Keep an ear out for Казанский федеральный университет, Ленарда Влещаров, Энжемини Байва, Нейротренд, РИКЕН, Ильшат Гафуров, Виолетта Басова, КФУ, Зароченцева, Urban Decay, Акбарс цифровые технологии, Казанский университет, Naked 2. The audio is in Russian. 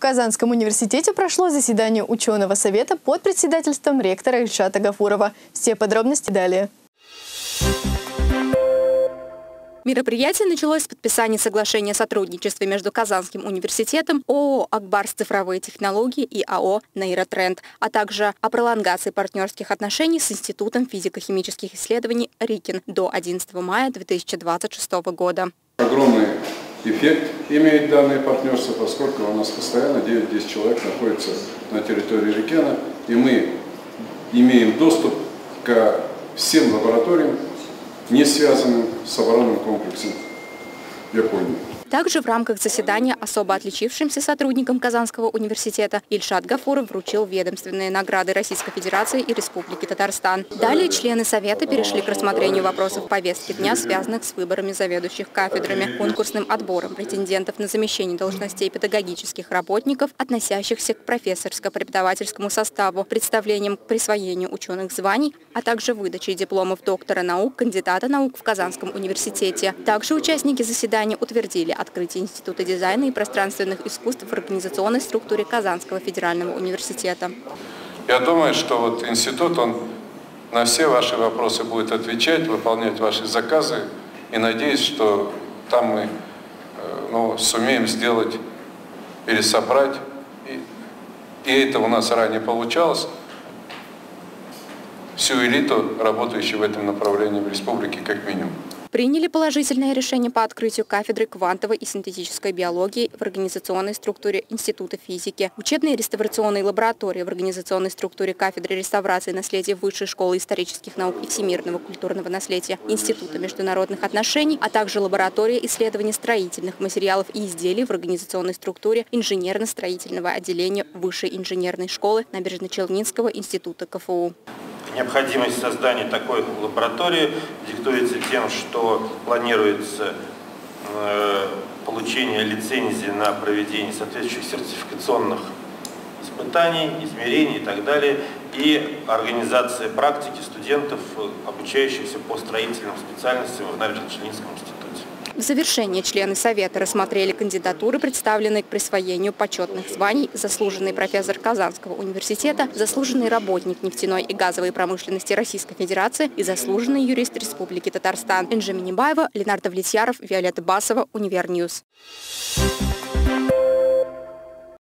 В Казанском университете прошло заседание ученого совета под председательством ректора Ильшата Гафурова. Все подробности далее. Мероприятие началось с подписания соглашения о сотрудничестве между Казанским университетом, ООО «Акбарс цифровые технологии» и АО «Нейротренд», а также о пролонгации партнерских отношений с Институтом физико-химических исследований РИКЕН до 11 мая 2026 года. Огромный эффект имеет данное партнерство, поскольку у нас постоянно 9-10 человек находится на территории РИКЕНа, и мы имеем доступ ко всем лабораториям, не связанным с оборонным комплексом Японии. Также в рамках заседания особо отличившимся сотрудникам Казанского университета Ильшат Гафуров вручил ведомственные награды Российской Федерации и Республики Татарстан. Далее члены Совета перешли к рассмотрению вопросов повестки дня, связанных с выборами заведующих кафедрами, конкурсным отбором претендентов на замещение должностей педагогических работников, относящихся к профессорско-преподавательскому составу, представлением к присвоению ученых званий, а также выдачей дипломов доктора наук, кандидата наук в Казанском университете. Также участники заседания утвердили открытие Института дизайна и пространственных искусств в организационной структуре Казанского федерального университета. Я думаю, что вот институт, он на все ваши вопросы будет отвечать, выполнять ваши заказы. И надеюсь, что там мы сумеем сделать или собрать. И это у нас ранее получалось. Всю элиту, работающую в этом направлении в республике, как минимум. Приняли положительное решение по открытию кафедры квантовой и синтетической биологии в организационной структуре Института физики, учебной и реставрационной лаборатории в организационной структуре кафедры реставрации наследия Высшей школы исторических наук и всемирного культурного наследия Института международных отношений, а также лаборатории исследований строительных материалов и изделий в организационной структуре инженерно-строительного отделения Высшей инженерной школы Набережно-Челнинского института КФУ. Необходимость создания такой лаборатории диктуется тем, что планируется получение лицензии на проведение соответствующих сертификационных испытаний, измерений и так далее, и организация практики студентов, обучающихся по строительным специальностям в Набережно-Челнинском институте. В завершение члены Совета рассмотрели кандидатуры, представленные к присвоению почетных званий заслуженный профессор Казанского университета, заслуженный работник нефтяной и газовой промышленности Российской Федерации и заслуженный юрист Республики Татарстан. Энжемини Байва, Ленарда Влещаров, Виолетта Басова, Универньюз.